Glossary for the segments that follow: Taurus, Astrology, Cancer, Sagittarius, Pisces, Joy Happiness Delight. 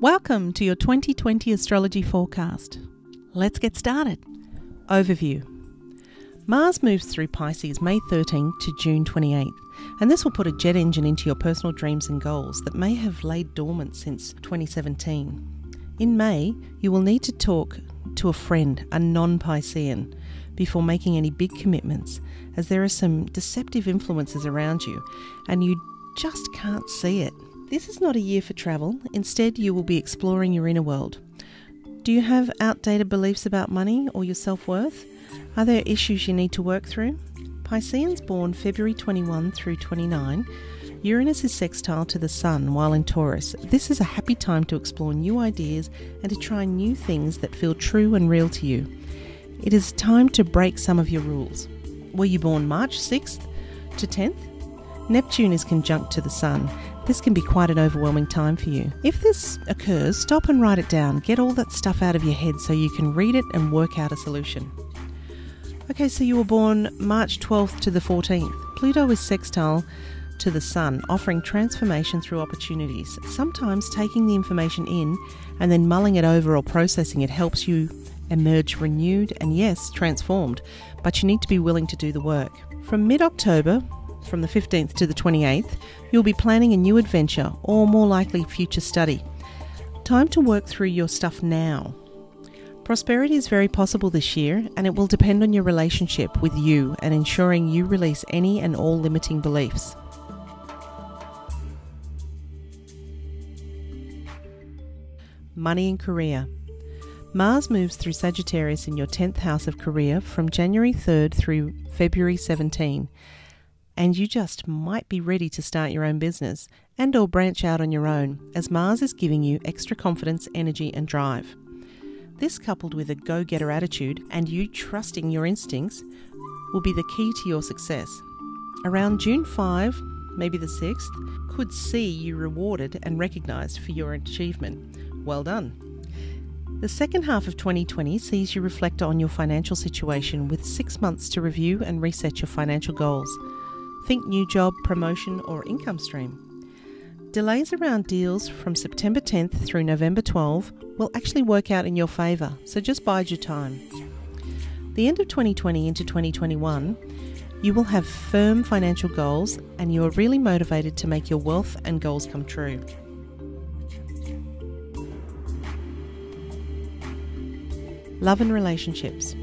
Welcome to your 2020 astrology forecast. Let's get started. Overview. Mars moves through Pisces May 13 to June 28, and this will put a jet engine into your personal dreams and goals that may have laid dormant since 2017. In May, you will need to talk to a friend, a non-Piscean, before making any big commitments, as there are some deceptive influences around you and you just can't see it. This is not a year for travel. Instead, you will be exploring your inner world. Do you have outdated beliefs about money or your self-worth? Are there issues you need to work through? Pisceans born February 21 through 29, Uranus is sextile to the Sun while in Taurus. This is a happy time to explore new ideas and to try new things that feel true and real to you. It is time to break some of your rules. Were you born March 6th to 10th? Neptune is conjunct to the Sun. This can be quite an overwhelming time for you. If this occurs, stop and write it down. Get all that stuff out of your head so you can read it and work out a solution. Okay, so you were born March 12th to the 14th. Pluto is sextile to the Sun, offering transformation through opportunities. Sometimes taking the information in and then mulling it over or processing it helps you emerge renewed and, yes, transformed, but you need to be willing to do the work. From mid-October, from the 15th to the 28th, you'll be planning a new adventure or more likely future study. Time to work through your stuff now. Prosperity is very possible this year, and it will depend on your relationship with you and ensuring you release any and all limiting beliefs. Money and career. Mars moves through Sagittarius in your 10th house of career from January 3rd through February 17, and you just might be ready to start your own business and or branch out on your own, as Mars is giving you extra confidence, energy and drive. This, coupled with a go-getter attitude and you trusting your instincts, will be the key to your success. Around June 5, maybe the 6th, could see you rewarded and recognised for your achievement. Well done. The second half of 2020 sees you reflect on your financial situation with 6 months to review and reset your financial goals. Think new job, promotion or income stream. Delays around deals from September 10th through November 12 will actually work out in your favour, so just bide your time. The end of 2020 into 2021, you will have firm financial goals and you are really motivated to make your wealth and goals come true. Love and relationships.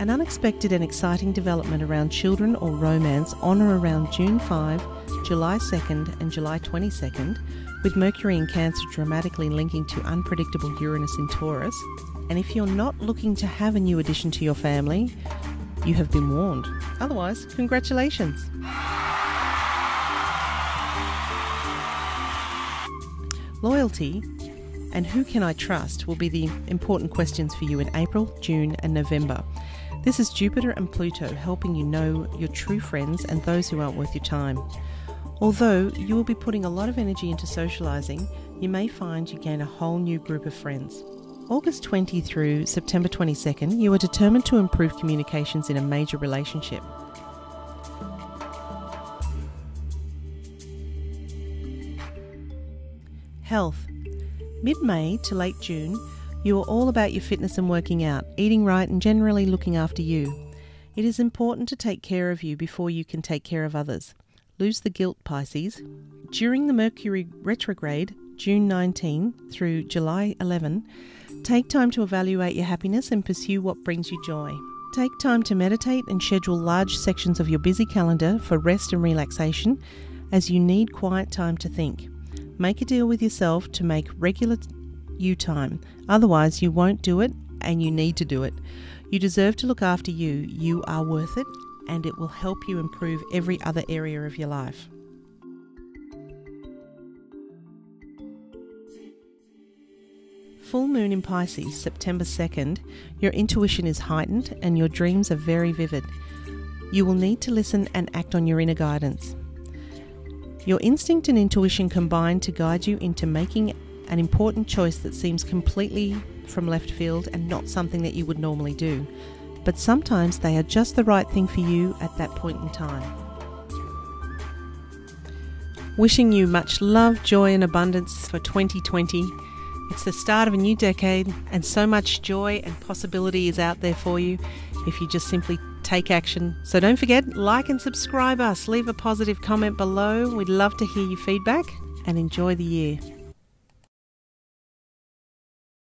An unexpected and exciting development around children or romance on or around June 5, July 2nd and July 22nd, with Mercury in Cancer dramatically linking to unpredictable Uranus in Taurus. And if you're not looking to have a new addition to your family, you have been warned. Otherwise, congratulations. Loyalty and who can I trust will be the important questions for you in April, June and November. This is Jupiter and Pluto helping you know your true friends and those who aren't worth your time. Although you will be putting a lot of energy into socialising, you may find you gain a whole new group of friends. August 20 through September 22nd, you are determined to improve communications in a major relationship. Health. Mid-May to late June, you are all about your fitness and working out, eating right and generally looking after you. It is important to take care of you before you can take care of others. Lose the guilt, Pisces. During the Mercury retrograde, June 19 through July 11, take time to evaluate your happiness and pursue what brings you joy. Take time to meditate and schedule large sections of your busy calendar for rest and relaxation, as you need quiet time to think. Make a deal with yourself to make regular you time, otherwise you won't do it and you need to do it. You deserve to look after you, you are worth it, and it will help you improve every other area of your life. Full moon in Pisces, September 2nd, your intuition is heightened and your dreams are very vivid. You will need to listen and act on your inner guidance. Your instinct and intuition combine to guide you into making an important choice that seems completely from left field and not something that you would normally do. But sometimes they are just the right thing for you at that point in time. Wishing you much love, joy and abundance for 2020. It's the start of a new decade and so much joy and possibility is out there for you if you just simply take action. So don't forget, like and subscribe us. Leave a positive comment below. We'd love to hear your feedback and enjoy the year.